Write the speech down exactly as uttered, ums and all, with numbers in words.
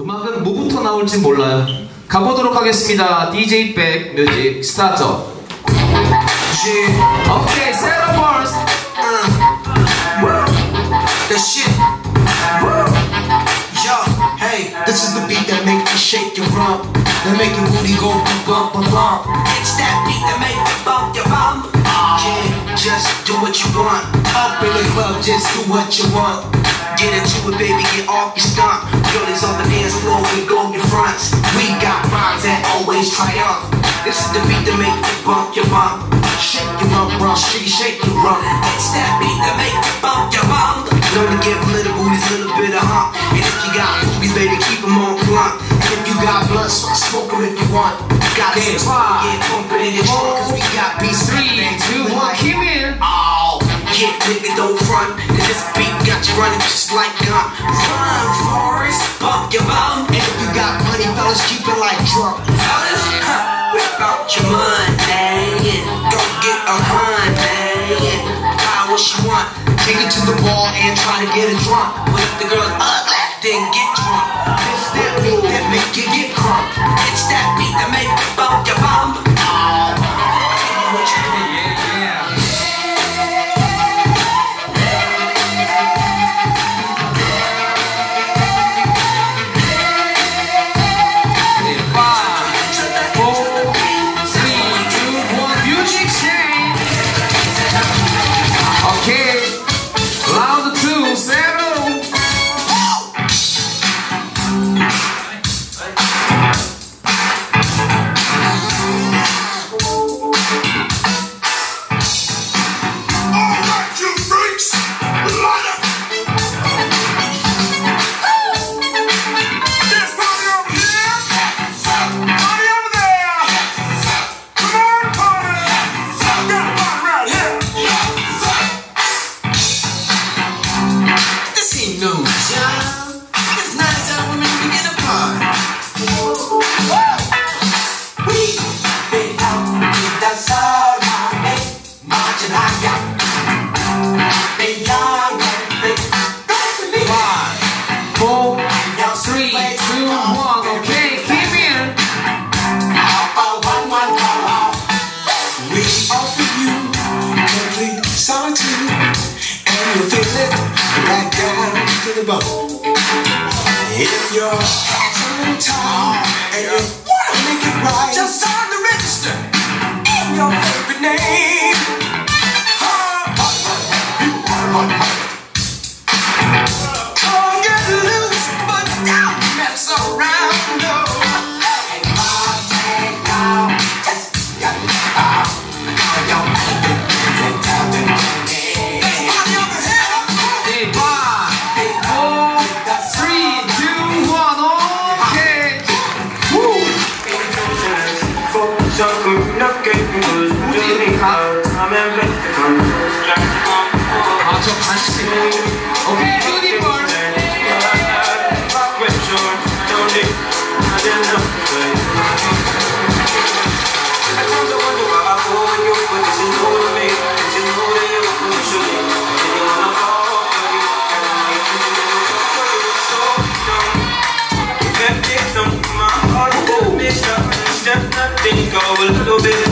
음악은 뭐부터 나올지 몰라요. 가보도록 하겠습니다. 디제이 백 뮤직 스타트. 오케이, set up first. That shit. Yo, hey, this is the beat that make you shake your rump, that make your booty go bump a bump. It's that beat that make you bump your bump. Yeah, just do what you want. Up in the club, just do what you want. Get into it, baby, get off your stump. Girlies on the dance floor, we go in fronts. We got rhymes that always triumph. This is the beat that make you bump your bump. Shake your rump, rump, shake, shake your rump. It's that beat that make you bump your bump. Learn to give little booties a little bit of hump. And if you got boobies, baby, keep them on blunt. And if you got blood, so smoke them if you want. Got it, get pumping in your trunk, cause we got beats. Three, two, one, keep it. Oh, yeah, nigga, don't front. And this beat got you running just like gum. Run, Forrest, bump your bum. And if you got money, fellas, keep it like drunk. Fellas, huh, whip out your money. Go get a honey. Buy what you want. Take it to the ball and try to get it drunk. But if the girl's ugly, then get drunk. It's that beat that make you get crunk. It's that beat that make you bump your bum. Oh, what you doing? Yeah, yeah. If you're having a time and you want to make it right, just sign the register in your favorite name. Come get loose, but don't mess around, no. And I'll take out just your mouth. All your mouth and everybody on the head. Hey, boy. 아저 간식 오케이 쭈디볼 a little bit.